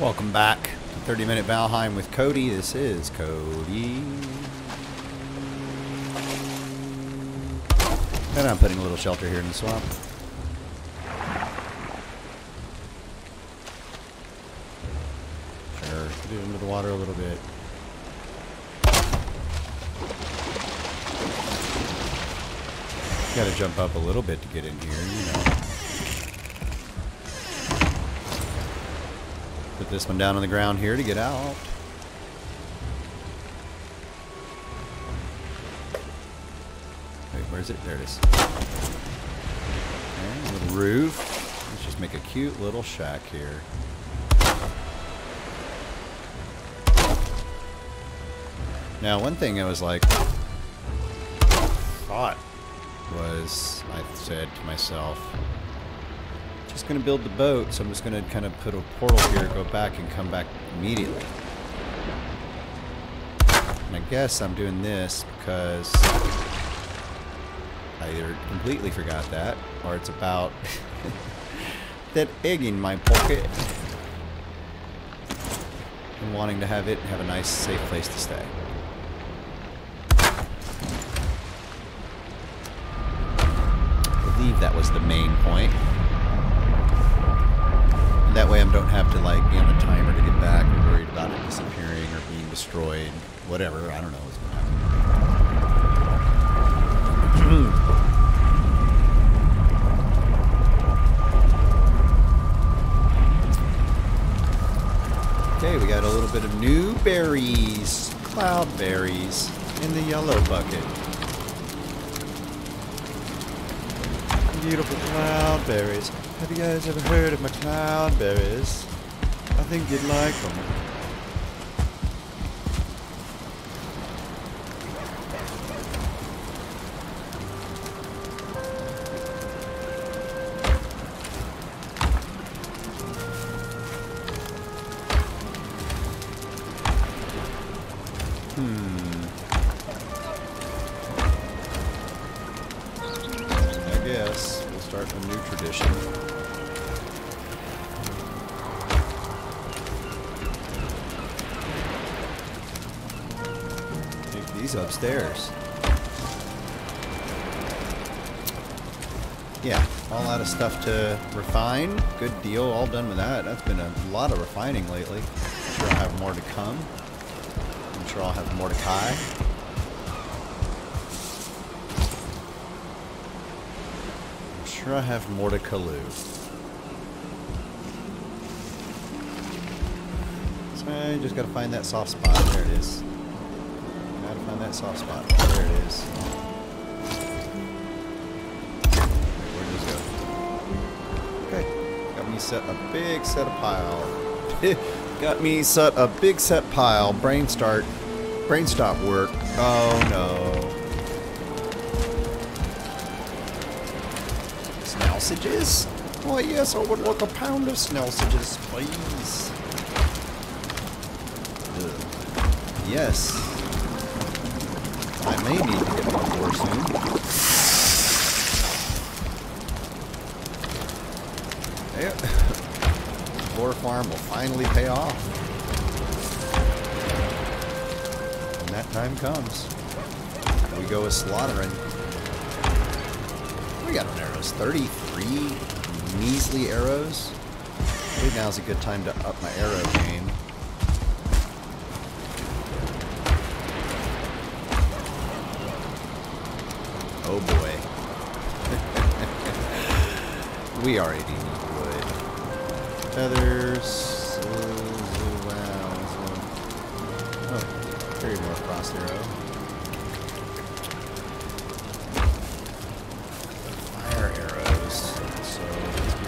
Welcome back to 30-Minute Valheim with Cody. This is Cody. And I'm putting a little shelter here in the swamp. Sure, get it into the water a little bit. Gotta jump up a little bit to get in here, you know. Put this one down on the ground here to get out. Wait, where is it? There it is. Okay, a little roof. Let's just make a cute little shack here. Now, one thing I was like, thought. Was I said to myself, just going to build the boat, so I'm just going to kind of put a portal here, go back and come back immediately. And I guess I'm doing this because I either completely forgot that, or it's about that egg in my pocket and wanting to have it and have a nice, safe place to stay. That was the main point. That way I don't have to like be on a timer to get back or worried about it disappearing or being destroyed. Whatever. I don't know what's gonna happen. Okay, we got a little bit of new berries. Cloudberries in the yellow bucket. Beautiful cloudberries. Have you guys ever heard of my cloudberries? I think you'd like them. Upstairs. Yeah, all out of stuff to refine. Good deal, all done with that. That's been a lot of refining lately. I'm sure I'll have more to come. I'm sure I'll have more to tie. I'm sure I have more to Kaloo. So I just gotta find that soft spot. There it is. Find that soft spot. There it is. Where does it go? Okay. Got me set a big set of pile. Got me set a big set pile. Brain start. Brain stop work. Oh no. Snelsages? Oh yes, I would like a pound of snelsages, please. Ugh. Yes. I may need to get on board soon. Yep. Boar farm will finally pay off. When that time comes, we go with slaughtering. We got on arrows. 33 measly arrows. I think now's a good time to up my arrow game. Oh boy. We already need wood. Feathers. Wow. Oh, carry more cross arrow. Fire arrows. So let's do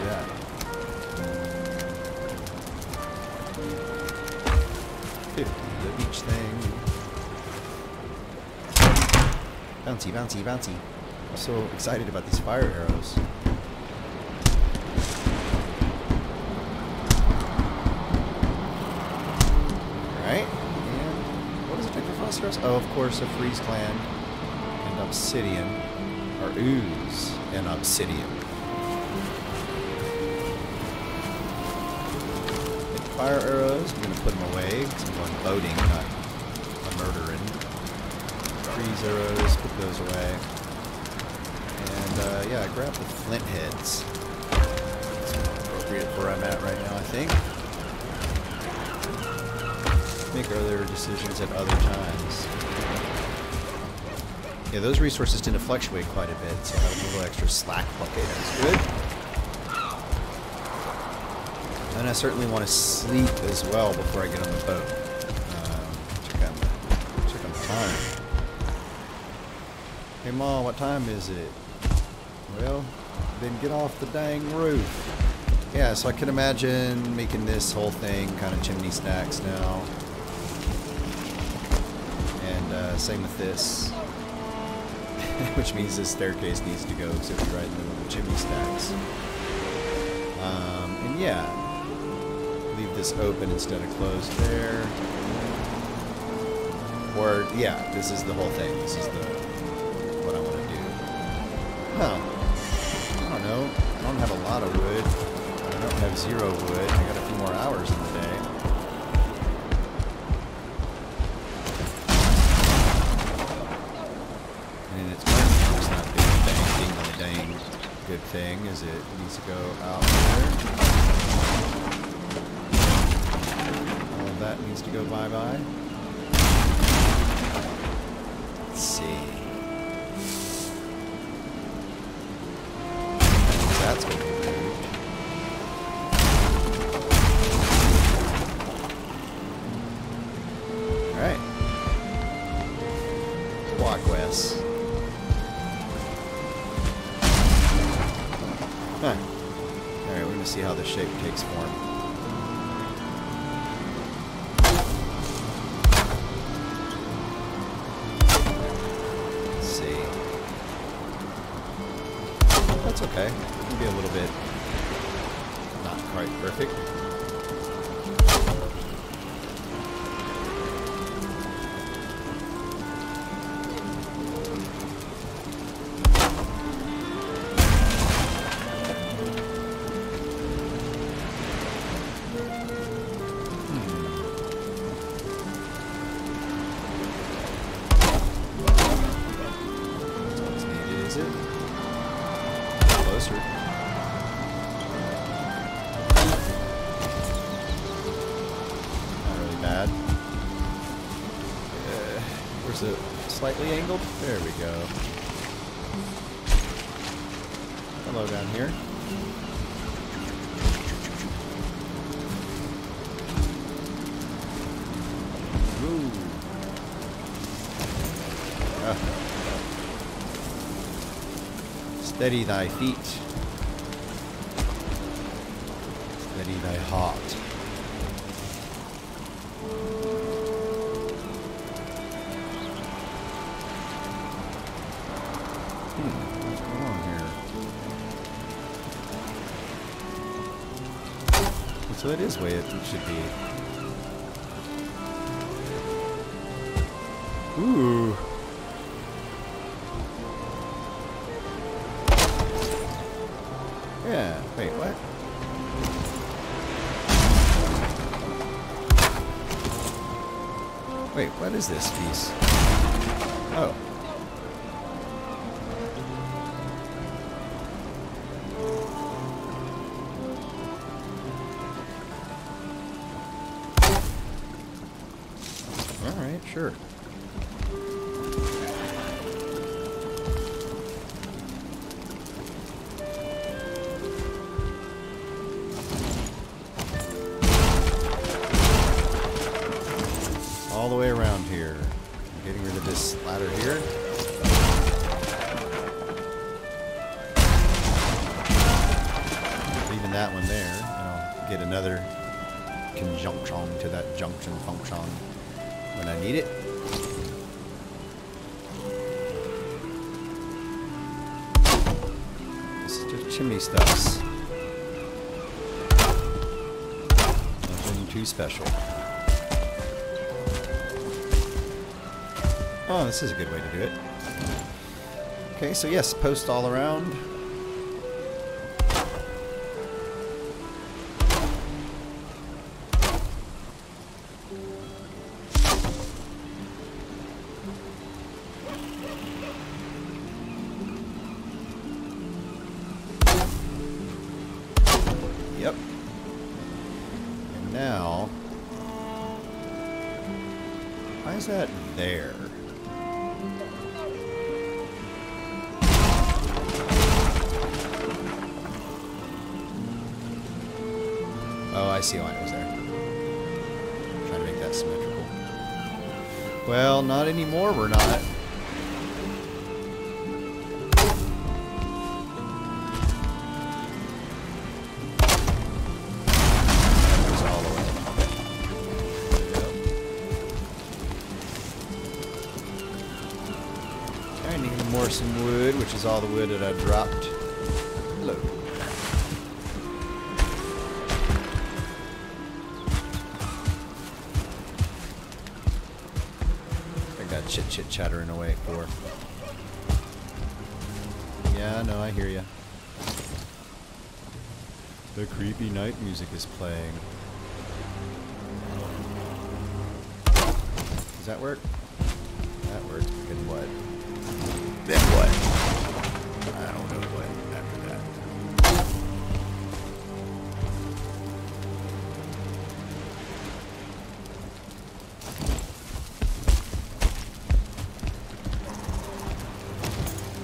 that. Of each thing. Bouncy, bouncy, bouncy. I'm so excited about these fire arrows. Alright, and what is a Tectophosphorus? Oh, of course, a freeze gland and obsidian, or ooze and obsidian. fire arrows. I'm going to put them away because I'm going loading, not murdering. Freeze arrows, put those away. And yeah, grab the flint heads. That's appropriate for where I'm at right now, I think. Make earlier decisions at other times. Yeah, those resources tend to fluctuate quite a bit, so I have a little extra slack bucket. That's good. And I certainly want to sleep as well before I get on the boat. Check on the time. Hey, Ma, what time is it? Well, then get off the dang roof. Yeah, so I can imagine making this whole thing kind of chimney stacks now. And same with this. Which means this staircase needs to go because it'll be right in the middle of the chimney stacks. And yeah, leave this open instead of closed there. Or yeah, this is the whole thing. This is the what I want to do. Huh? I don't know. I don't have a lot of wood. I don't have zero wood. I got a few more hours in the day. Good thing is it needs to go out there. All of that needs to go bye-bye. Let's see. That's going to be moved. Alright. Walk west. Alright, we're going to see how the shape takes form. Let's see. That's okay. It'll be a little bit not quite perfect. Slightly angled. There we go. Hello down here. Ooh. Steady thy feet. Steady thy heart. So it is the way it should be. Ooh. Yeah, wait, what? Wait, what is this piece? Oh. Sure. All the way around here. I'm getting rid of this ladder here. Leaving that one there. And I'll get another conjunction to that junction function when I need it. This is just chimney stuffs. Nothing too special. Oh, this is a good way to do it. Okay, so yes, post all around. Yep. And now, why is that there? Oh, I see why it was there. I'm trying to make that symmetrical. Well, not anymore, we're not. Some wood, which is all the wood that I dropped. Hello. I got chit chattering away at four. Yeah, no, I hear ya. The creepy night music is playing. Does that work? That worked. Good what? Then what? I don't know what after that.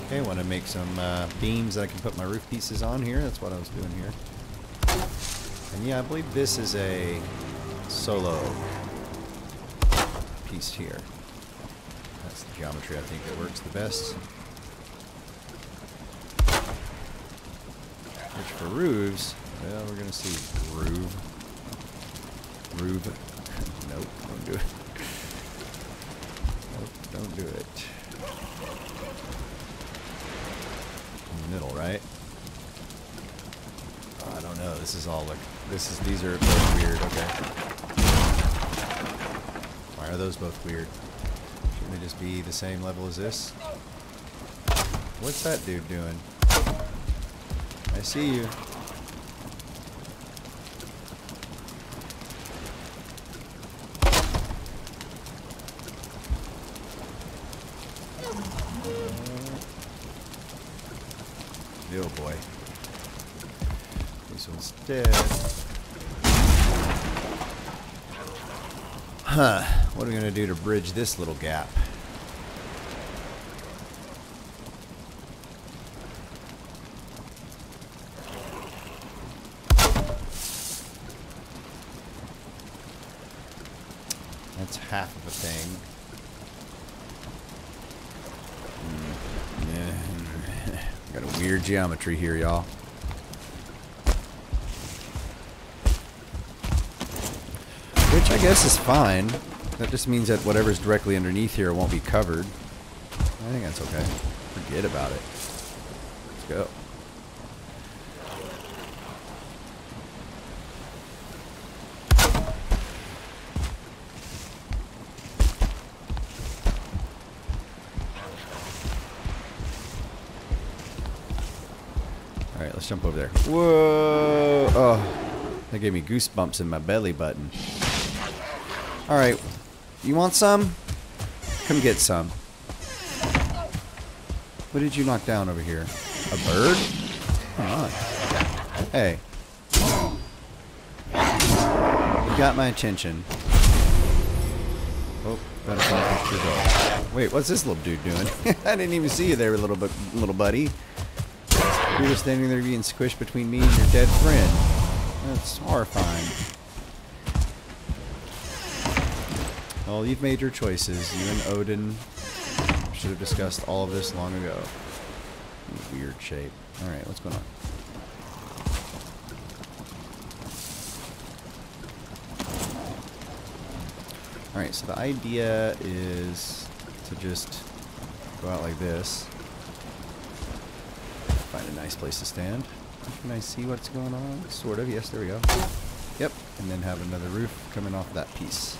Okay, I want to make some beams that I can put my roof pieces on here. That's what I was doing here. And yeah, I believe this is a solo piece here. That's the geometry I think that works the best. Which for roofs, well, we're gonna see groove. Nope, don't do it. Nope, don't do it. In the middle, right? Oh, I don't know. This is all like these are both weird. Okay. Why are those both weird? They just be the same level as this. What's that dude doing? I see you. Oh boy. This one's dead. Huh. What are we gonna do to bridge this little gap? That's half of a thing. Got a weird geometry here, y'all. Which I guess is fine. That just means that whatever's directly underneath here won't be covered. I think that's okay. Forget about it. Let's go. Alright, let's jump over there. Whoa! Oh, that gave me goosebumps in my belly button. Alright. You want some? Come get some. What did you knock down over here? A bird? Come on. Hey. You got my attention. Oh, better find a picture. Wait, what's this little dude doing? I didn't even see you there, little buddy. You were standing there being squished between me and your dead friend. That's horrifying. Well, you've made your choices. You and Odin should have discussed all of this long ago. Weird shape. Alright, what's going on? Alright, so the idea is to just go out like this. Find a nice place to stand. Can I see what's going on? Sort of, yes, there we go. Yep, and then have another roof coming off that piece.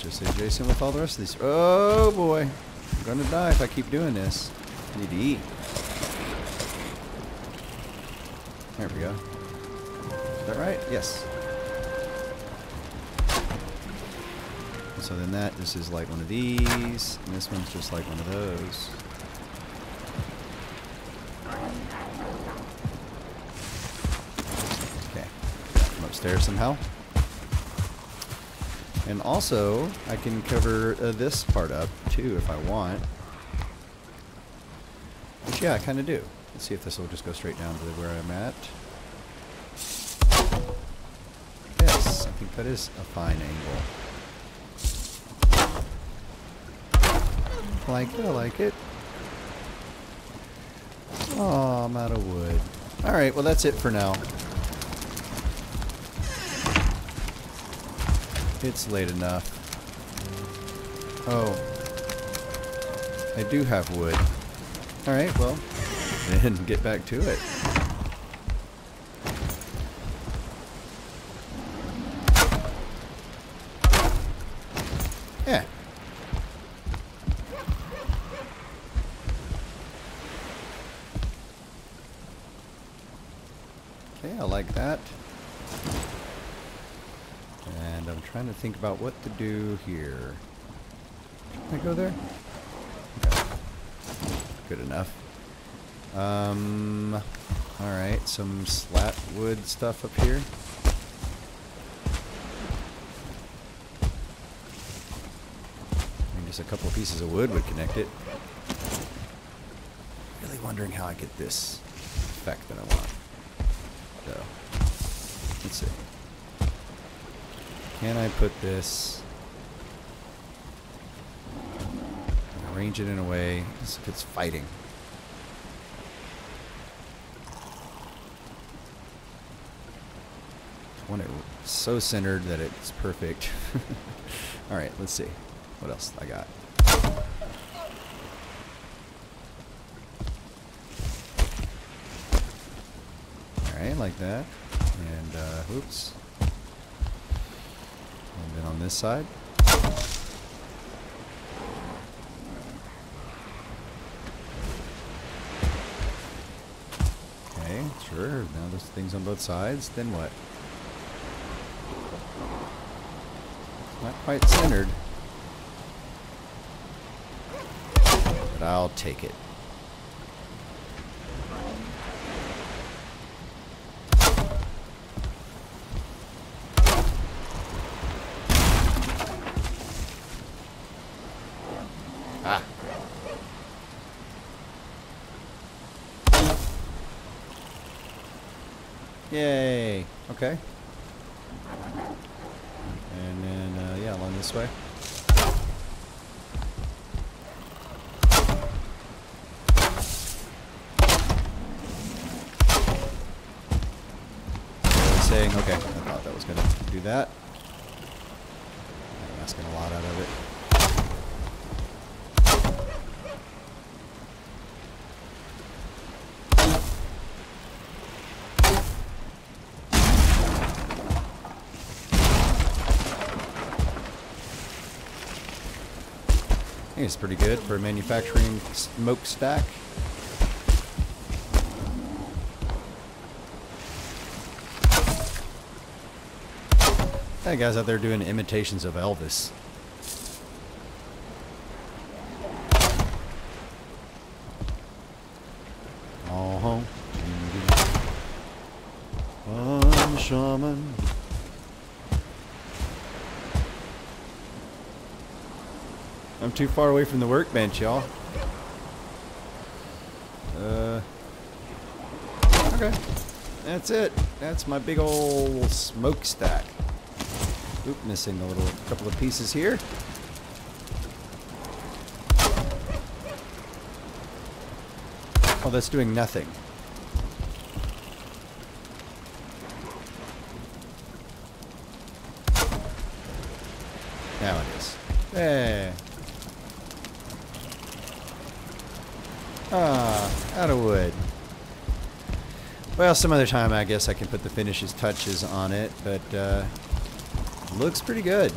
Just adjacent with all the rest of these. Oh boy, I'm gonna die if I keep doing this. I need to eat. There we go. Is that right? Yes. So then that, this is like one of these, and this one's just like one of those. Okay, I'm upstairs somehow. And also, I can cover this part up too if I want. Which, yeah, I kind of do. Let's see if this will just go straight down to where I'm at. Yes, I think that is a fine angle. Like it, I like it. Oh, I'm out of wood. Alright, well that's it for now. It's late enough. Oh. I do have wood. Alright, well, then get back to it. Yeah. Okay, I like that. And I'm trying to think about what to do here. Can I go there? Okay. Good enough. Alright, some slat wood stuff up here. And just a couple of pieces of wood would connect it. Really wondering how I get this effect that I want. So, let's see. Can I put this, arrange it in a way, as if it's fighting. I want it so centered that it's perfect. Alright, let's see. What else I got? Alright, like that. And, oops. And then on this side. Okay, sure. Now there's things on both sides. Then what? Not quite centered. But I'll take it. Yay! Okay. And then, yeah, along this way. Saying, okay, I thought that was going to do that. I'm asking a lot out of it. It's pretty good for a manufacturing smokestack. That guy's out there doing imitations of Elvis. Uh-huh. I'm a shaman. I'm too far away from the workbench, y'all. Okay. That's it. That's my big old smokestack. Oop, missing a little couple of pieces here. Oh, that's doing nothing. Now it is. Hey. Ah, out of wood. Well, some other time I guess I can put the finishes touches on it, but looks pretty good.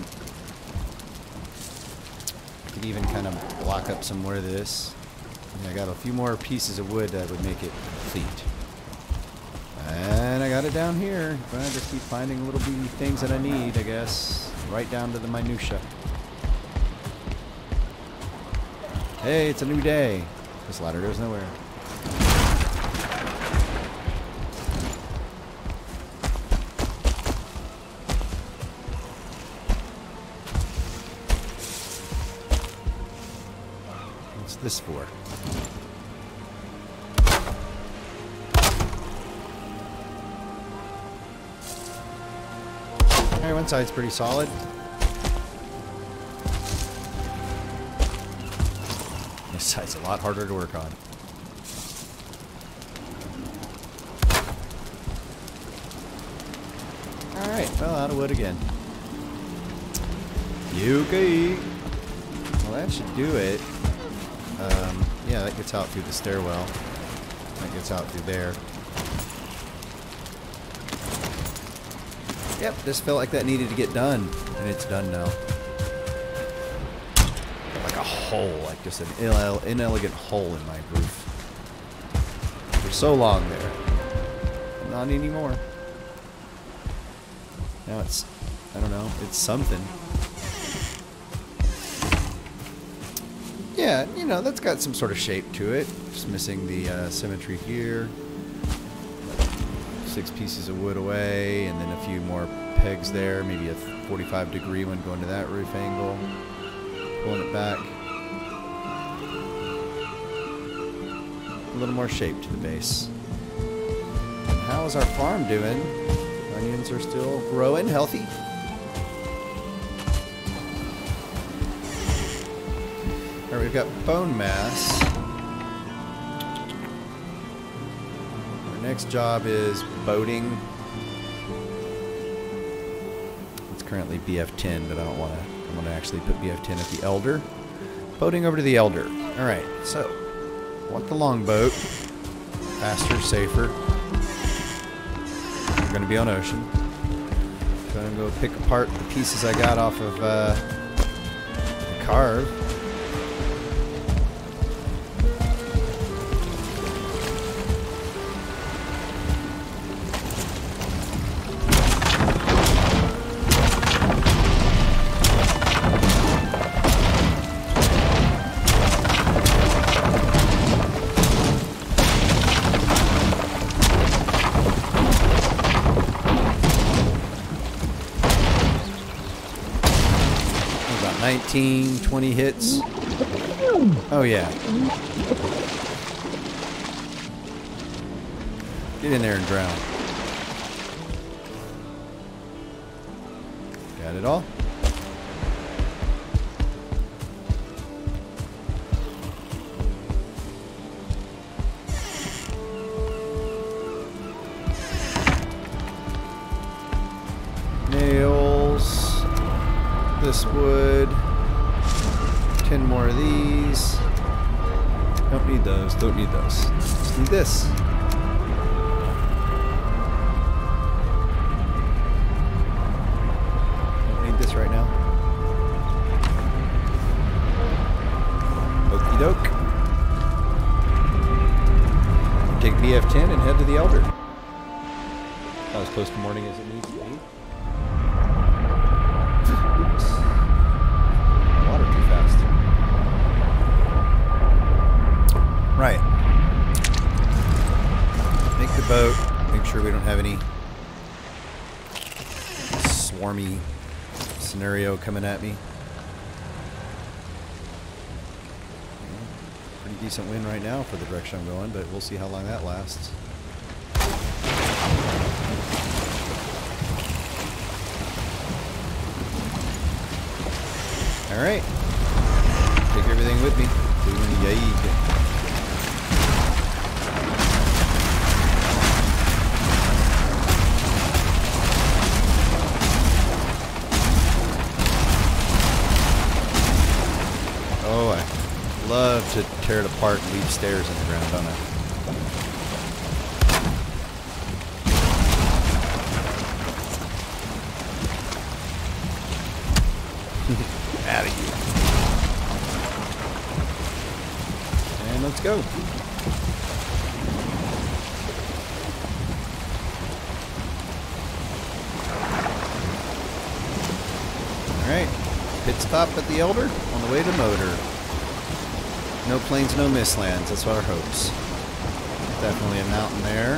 I could even kind of block up some more of this. And I got a few more pieces of wood that would make it complete. And I got it down here. But I just keep finding little bitty things that I need, I guess. Right down to the minutia. Hey, it's a new day. This ladder goes nowhere. What's this for? Alright, one side's pretty solid. This side's a lot harder to work on. Alright, fell out of wood again. Yuki! Well, that should do it. Yeah, that gets out through the stairwell. That gets out through there. Yep, this felt like that needed to get done, and it's done now. Like a hole, like just an inelegant hole in my roof. For so long there. Not anymore. Now it's, I don't know, it's something. Yeah, you know, that's got some sort of shape to it. Just missing the symmetry here. 6 pieces of wood away, and then a few more pegs there, maybe a 45-degree one going to that roof angle, pulling it back. A little more shape to the base. And how is our farm doing? Onions are still growing, healthy. All right, we've got bone mass. Next job is boating. It's currently BF10, but I don't want to. I'm going to actually put BF10 at the Elder. Boating over to the Elder. All right. So, want the longboat? Faster, safer. We're going to be on ocean. So I'm going to go pick apart the pieces I got off of the carve. About 19, 20 hits. Oh yeah. Get in there and drown. Got it all. This wood, 10 more of these. Don't need those, don't need those. Just need this. Don't need this right now. Okie doke. Take BF10 and head to the Elder. Not as close to morning as it needs to be. Right. Make the boat. Make sure we don't have any swarmy scenario coming at me. Pretty decent wind right now for the direction I'm going, but we'll see how long that lasts. Alright. Take everything with me. Doing yay. Love to tear it apart and leave stairs in the ground, don't I? Out of here. And let's go. Alright. Pit stop at the Elder on the way to Moder. No plains, no mislands. That's our hopes. Definitely a mountain there.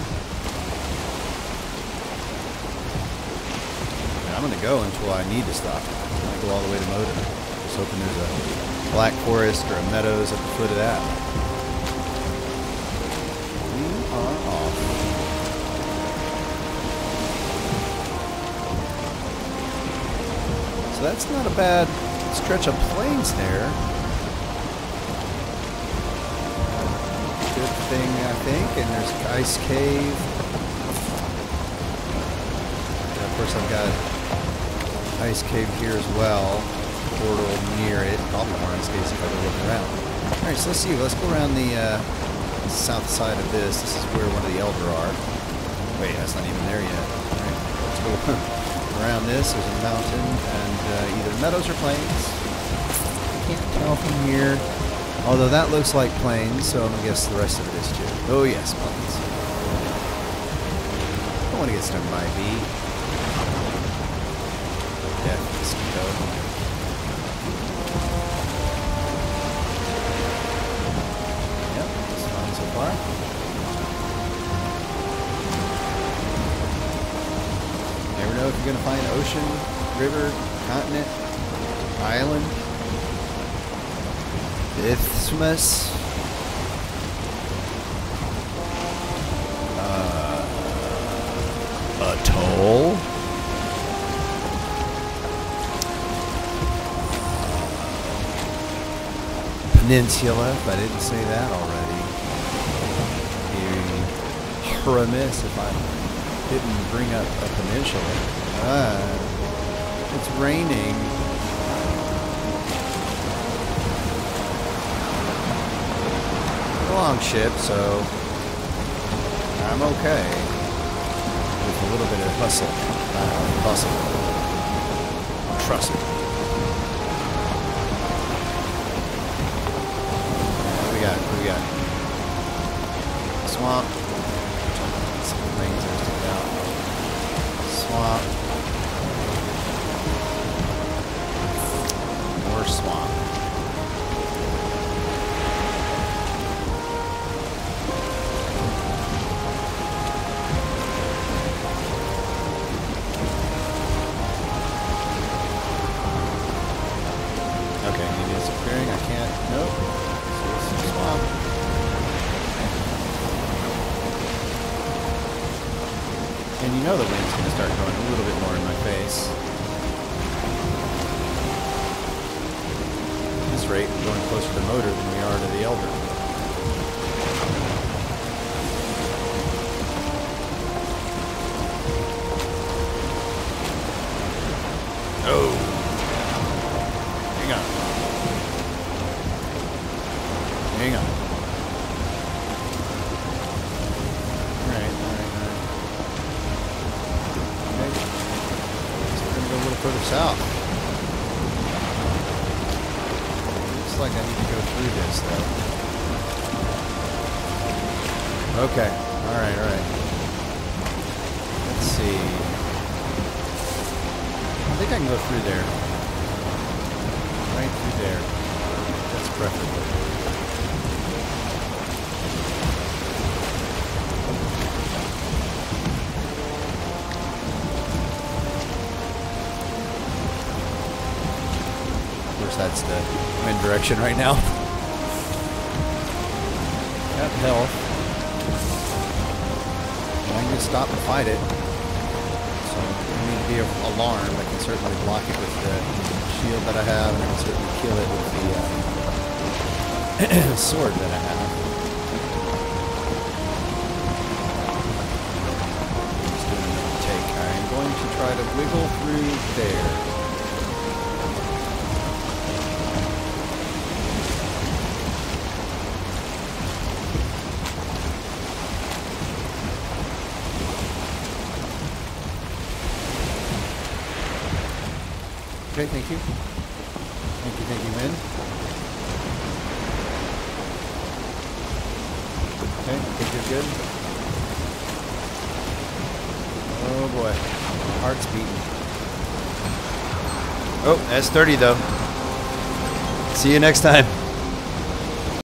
And I'm going to go until I need to stop. I'm going to go all the way to Moder. Just hoping there's a black forest or a meadows at the foot of that. We are off. So that's not a bad stretch of plains there. Thing, I think, and there's an ice cave. And of course, I've got ice cave here as well. Portal near it. Probably more ice caves if I go looking around. All right, so let's see. Let's go around the south side of this. This is where one of the Elder are. Wait, that's not even there yet. All right, let's go around this. There's a mountain and either meadows or plains. Can't tell from here. Although that looks like plains, so I'm going to guess the rest of it is too. Oh yes, plains. I don't want to get stung by a bee. Yeah, this can go. Yep, it's fine so far. You never know if you're going to find an ocean, river, continent, island. Isthmus. Atoll. Peninsula, if I didn't say that already. Be remiss if I didn't bring up a peninsula. It's raining. Long ship, so I'm okay with a little bit of hustle, trust me. We got swamp, some things are still out, swamp, more swamp. The wind's going to start going a little bit more in my face. At this rate, we're going closer to Moder than we are to the Elder. Oh! Hang on. Further south. Looks like I need to go through this though. Okay. Alright, alright. Let's see. I think I can go through there. Right through there. That's preferable. That's the wind direction right now. That hell. I'm going to stop and fight it. So I need to be alarmed. I can certainly block it with the shield that I have, and I can certainly kill it with the sword that I have. Just doing another take. I'm going to try to wiggle through there. Okay, thank you. Thank you, man. Okay, I think you're good. Oh boy, heart's beating. Oh, that's 30 though. See you next time.